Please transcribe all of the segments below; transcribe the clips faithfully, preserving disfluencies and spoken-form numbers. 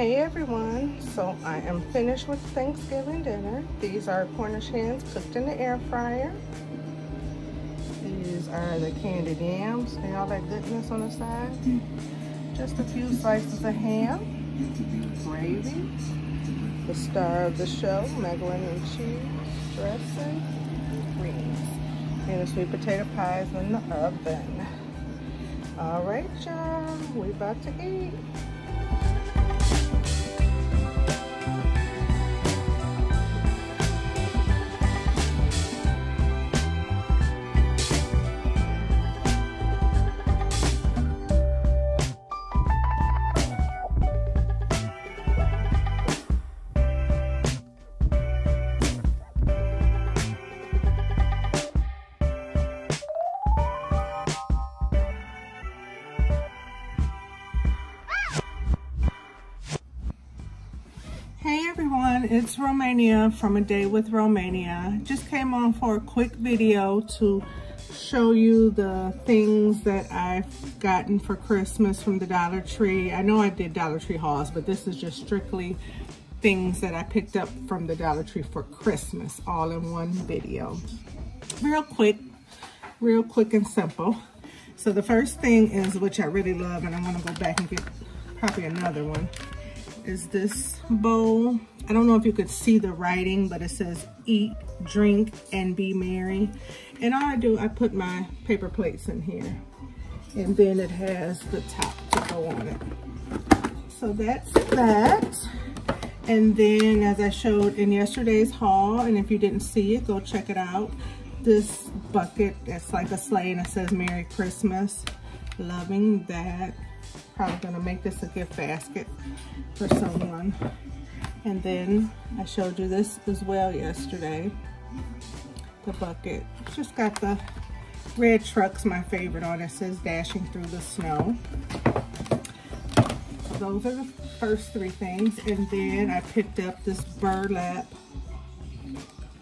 Hey everyone, so I am finished with Thanksgiving dinner. These are Cornish hens cooked in the air fryer. These are the candied yams and all that goodness on the side. Just a few slices of ham, gravy, the star of the show, macaroni and cheese, dressing, greens, and the sweet potato pies in the oven. All right, y'all, we about to eat. Hey everyone, it's Romania from A Day with Romania. Just came on for a quick video to show you the things that I've gotten for Christmas from the Dollar Tree. I know I did Dollar Tree hauls, but this is just strictly things that I picked up from the Dollar Tree for Christmas, all in one video. Real quick, real quick and simple. So the first thing is, which I really love, and I'm gonna go back and get probably another one, is this bowl. I don't know if you could see the writing, but it says eat, drink, and be merry. And all I do, I put my paper plates in here, and then it has the top to go on it. So that's that. And then, as I showed in yesterday's haul, and if you didn't see it, go check it out, this bucket, it's like a sleigh and it says Merry Christmas. Loving that. Probably gonna make this a gift basket for someone. And then I showed you this as well yesterday, the bucket. Just got the red truck's my favorite on it, says dashing through the snow. Those are the first three things. And then I picked up this burlap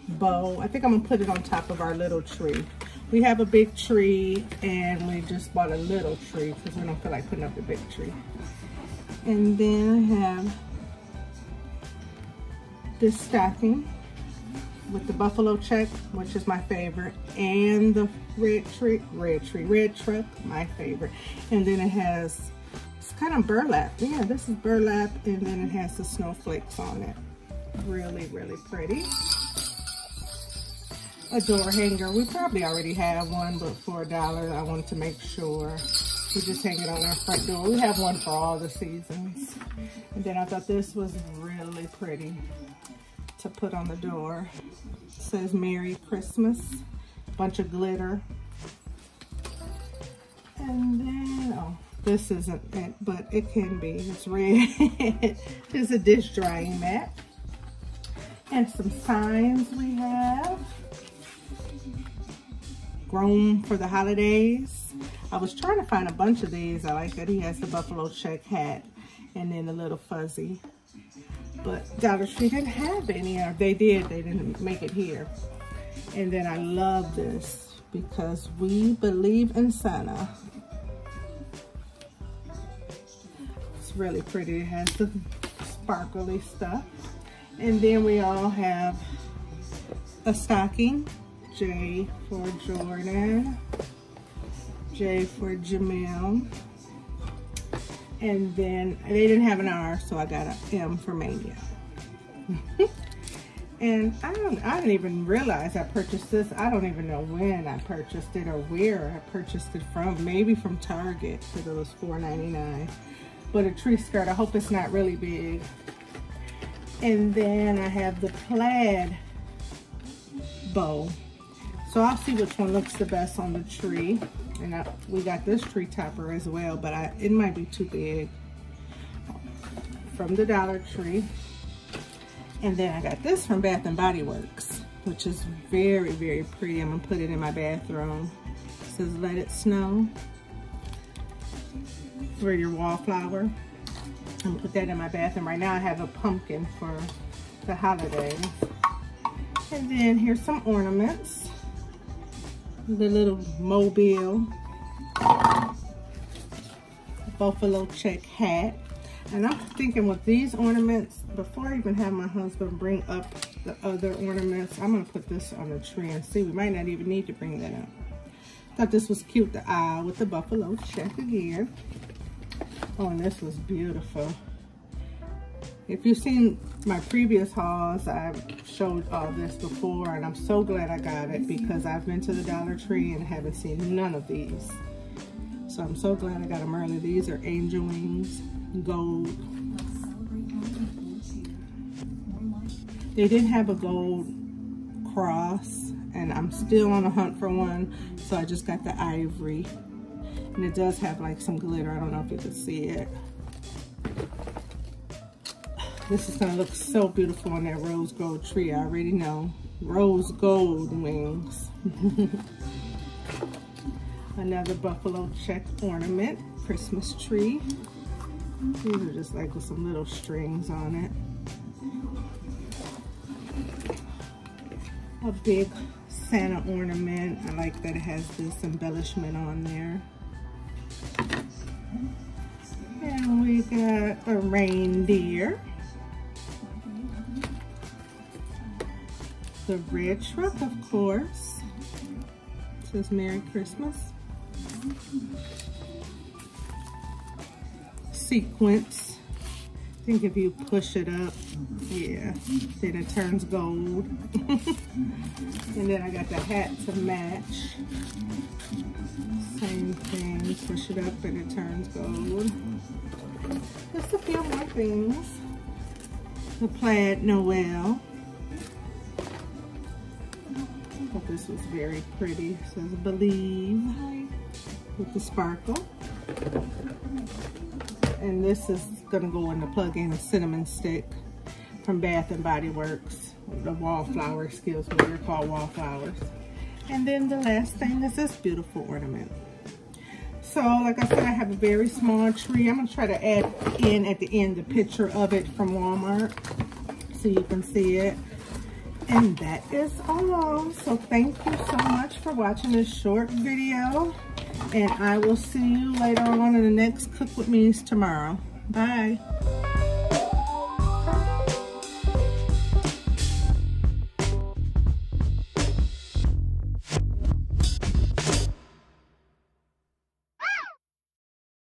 bow. I think I'm gonna put it on top of our little tree. We have a big tree, and we just bought a little tree because we don't feel like putting up the big tree. And then I have this stocking with the buffalo check, which is my favorite, and the red tree, red tree, red truck, my favorite. And then it has, it's kind of burlap. Yeah, this is burlap, and then it has the snowflakes on it. Really, really pretty. A door hanger. We probably already have one, but for a dollar, I wanted to make sure we just hang it on our front door. We have one for all the seasons. And then I thought this was really pretty to put on the door. It says Merry Christmas, bunch of glitter. And then, oh, this isn't it, but it can be. It's red. There's a dish drying mat. And some signs we have. Grown for the holidays. I was trying to find a bunch of these. I like that he has the buffalo check hat and then the little fuzzy. But Dollar Tree didn't have any, or if they did, they didn't make it here. And then I love this because we believe in Santa. It's really pretty. It has the sparkly stuff. And then we all have a stocking. J for Jordan, J for Jamil, and then they didn't have an R, so I got an M for Mania. And I don't, I didn't even realize I purchased this. I don't even know when I purchased it or where I purchased it from. Maybe from Target, because it was four ninety-nine. But a tree skirt. I hope it's not really big. And then I have the plaid bow. So I'll see which one looks the best on the tree. And I, we got this tree topper as well, but I, it might be too big, from the Dollar Tree. And then I got this from Bath and Body Works, which is very, very pretty. I'm gonna put it in my bathroom. It says, let it snow for your wallflower. I'm gonna put that in my bathroom. Right now I have a pumpkin for the holidays. And then here's some ornaments. The little mobile, buffalo check hat. And I'm thinking with these ornaments, before I even have my husband bring up the other ornaments, I'm going to put this on the tree and see. We might not even need to bring that up. Thought this was cute, the eye with the buffalo check again. Oh, and this was beautiful. If you've seen my previous hauls, I've showed all this before, and I'm so glad I got it because I've been to the Dollar Tree and haven't seen none of these. So I'm so glad I got them early. These are angel wings, gold. They didn't have a gold cross, and I'm still on a hunt for one, so I just got the ivory. And it does have like some glitter. I don't know if you can see it. This is gonna look so beautiful on that rose gold tree. I already know. Rose gold wings. Another buffalo check ornament, Christmas tree. These are just like with some little strings on it. A big Santa ornament. I like that it has this embellishment on there. And we got a reindeer. The red truck, of course. It says Merry Christmas. Sequence. I think if you push it up, yeah, then it turns gold. And then I got the hat to match. Same thing, push it up and it turns gold. Just a few more things. The plaid Noel. But this was very pretty. It says Believe with the sparkle. And this is gonna go in the plug-in cinnamon stick from Bath and Body Works. The wallflower, excuse me, they're called wallflowers. And then the last thing is this beautiful ornament. So like I said, I have a very small tree. I'm gonna try to add in at the end the picture of it from Walmart so you can see it. And that is all. So thank you so much for watching this short video. And I will see you later on in the next Cook With Me's tomorrow. Bye.